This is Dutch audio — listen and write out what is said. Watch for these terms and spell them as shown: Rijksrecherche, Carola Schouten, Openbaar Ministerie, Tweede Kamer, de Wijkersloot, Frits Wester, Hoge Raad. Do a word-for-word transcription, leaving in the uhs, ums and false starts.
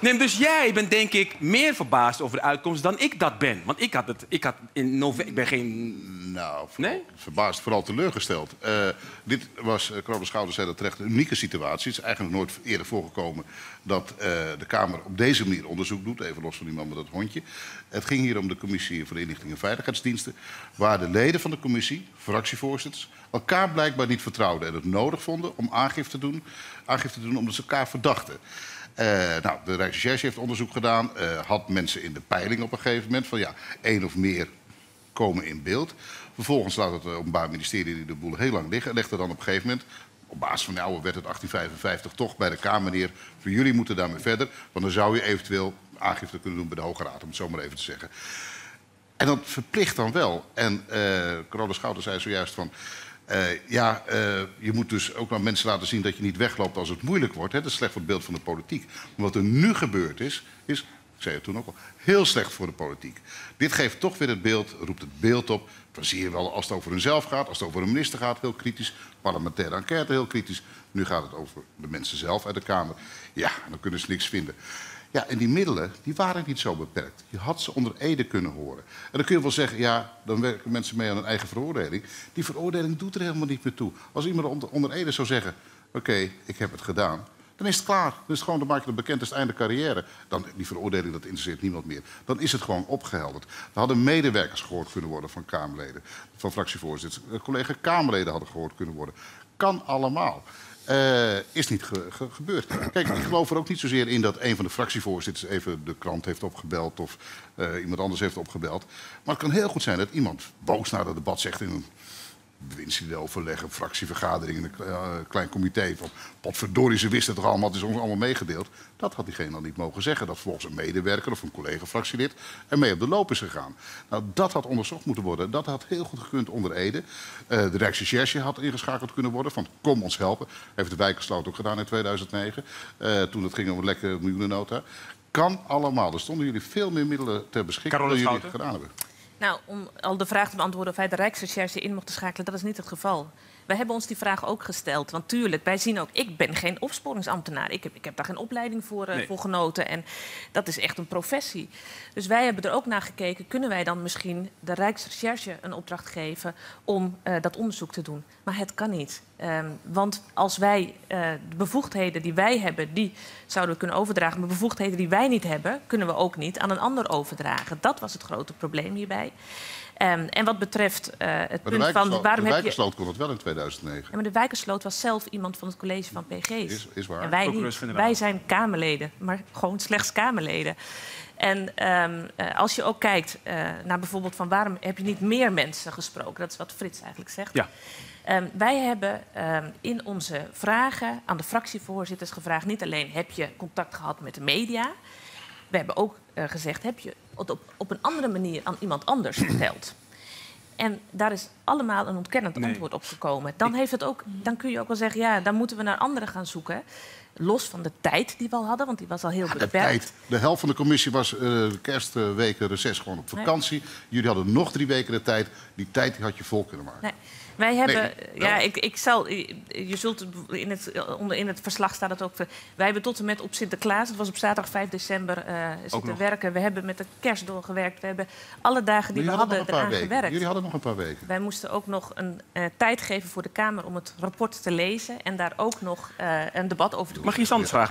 Nee, dus jij bent denk ik meer verbaasd over de uitkomst dan ik dat ben. Want ik had het... Ik, had in november, ik ben geen... Nou, ver, nee? verbaasd, vooral teleurgesteld. Uh, dit was, uh, Carola Schouten zei dat terecht, een unieke situatie. Het is eigenlijk nooit eerder voorgekomen dat uh, de Kamer op deze manier onderzoek doet. Even los van die man met dat hondje. Het ging hier om de Commissie voor de Inlichting en Veiligheidsdiensten. Waar de leden van de commissie, fractievoorzitters, elkaar blijkbaar niet vertrouwden. En het nodig vonden om aangifte te doen, aangifte te doen omdat ze elkaar verdachten. Uh, nou, de Rijksrecherche heeft onderzoek gedaan. Uh, had mensen in de peiling op een gegeven moment van ja, één of meer komen in beeld. Vervolgens laat het Openbaar Ministerie de boel heel lang liggen. En legt er dan op een gegeven moment, op basis van de oude wet uit achttien vijfenvijftig, toch bij de Kamer neer. Voor jullie moeten daarmee verder. Want dan zou je eventueel aangifte kunnen doen bij de Hoge Raad, om het zo maar even te zeggen. En dat verplicht dan wel. En uh, Carola Schouten zei zojuist van... Uh, ja, uh, je moet dus ook aan mensen laten zien dat je niet wegloopt als het moeilijk wordt. Hè? Dat is slecht voor het beeld van de politiek. Maar wat er nu gebeurd is, is, ik zei het toen ook al, heel slecht voor de politiek. Dit geeft toch weer het beeld, roept het beeld op. Dan zie je wel als het over hunzelf gaat, als het over een minister gaat, heel kritisch. Parlementaire enquête, heel kritisch. Nu gaat het over de mensen zelf uit de Kamer. Ja, dan kunnen ze niks vinden. Ja, en die middelen, die waren niet zo beperkt. Je had ze onder ede kunnen horen. En dan kun je wel zeggen, ja, dan werken mensen mee aan hun eigen veroordeling. Die veroordeling doet er helemaal niet meer toe. Als iemand onder ede zou zeggen, oké, okay, ik heb het gedaan, dan is het klaar. Dan is het gewoon, dan maak je het bekend, is het einde carrière. Dan, die veroordeling, dat interesseert niemand meer. Dan is het gewoon opgehelderd. Dan hadden medewerkers gehoord kunnen worden van Kamerleden, van fractievoorzitters. Collega Kamerleden hadden gehoord kunnen worden. Kan allemaal. Uh, is niet ge ge gebeurd. Kijk, ik geloof er ook niet zozeer in dat een van de fractievoorzitters even de krant heeft opgebeld of uh, iemand anders heeft opgebeld. Maar het kan heel goed zijn dat iemand boos naar het debat zegt in een bewindsliedenoverleg, een fractievergadering, in een uh, klein comité. Van potverdorie, ze wisten het toch allemaal, het is ons allemaal meegedeeld. Dat had diegene dan niet mogen zeggen. Dat volgens een medewerker of een collega-fractielid ermee op de loop is gegaan. Nou, dat had onderzocht moeten worden. Dat had heel goed gekund onder ede. Uh, de Rijksrecherche had ingeschakeld kunnen worden van kom ons helpen. Heeft de Wijkersloot ook gedaan in tweeduizend negen. Uh, toen het ging om een lekke miljoenennota. Kan allemaal. Er stonden jullie veel meer middelen ter beschikking dan jullie gedaan hebben. Nou, om al de vraag te beantwoorden of wij de Rijksrecherche in mochten schakelen, dat is niet het geval. Wij hebben ons die vraag ook gesteld. Want tuurlijk, wij zien ook, ik ben geen opsporingsambtenaar. Ik heb, ik heb daar geen opleiding voor, uh, nee. voor genoten. En dat is echt een professie. Dus wij hebben er ook naar gekeken, kunnen wij dan misschien de Rijksrecherche een opdracht geven om uh, dat onderzoek te doen. Maar het kan niet. Um, want als wij uh, de bevoegdheden die wij hebben, die zouden we kunnen overdragen. Maar bevoegdheden die wij niet hebben, kunnen we ook niet aan een ander overdragen. Dat was het grote probleem hierbij. Um, en wat betreft uh, het punt van... waarom de Wijkersloot je... kon dat wel in tweeduizend negen. Ja, maar de Wijkersloot was zelf iemand van het college van P G's. Is, is waar. En wij, niet. wij zijn Kamerleden, maar gewoon slechts Kamerleden. En um, uh, als je ook kijkt uh, naar bijvoorbeeld van waarom heb je niet meer mensen gesproken. Dat is wat Frits eigenlijk zegt. Ja. Um, wij hebben um, in onze vragen aan de fractievoorzitters gevraagd, niet alleen heb je contact gehad met de media. We hebben ook uh, gezegd, heb je het op, op een andere manier aan iemand anders verteld? En daar is allemaal een ontkennend nee. antwoord op gekomen. Dan, heeft het ook, dan kun je ook wel zeggen, ja, dan moeten we naar anderen gaan zoeken. Los van de tijd die we al hadden, want die was al heel ja, beperkt. De, tijd. de helft van de commissie was uh, kerstweken reces gewoon op vakantie. Nee. Jullie hadden nog drie weken de tijd. Die tijd die had je vol kunnen maken. Nee. Wij hebben, nee, ja, ik, ik zal, je zult in het, in het verslag staat het ook. Wij hebben tot en met op Sinterklaas, het was op zaterdag vijf december, uh, zitten werken. We hebben met de kerst doorgewerkt. We hebben alle dagen die we hadden, hadden eraan weken. gewerkt. Jullie hadden nog een paar weken. Wij moesten ook nog een uh, tijd geven voor de Kamer om het rapport te lezen en daar ook nog uh, een debat over te doen. Mag je iets anders vragen?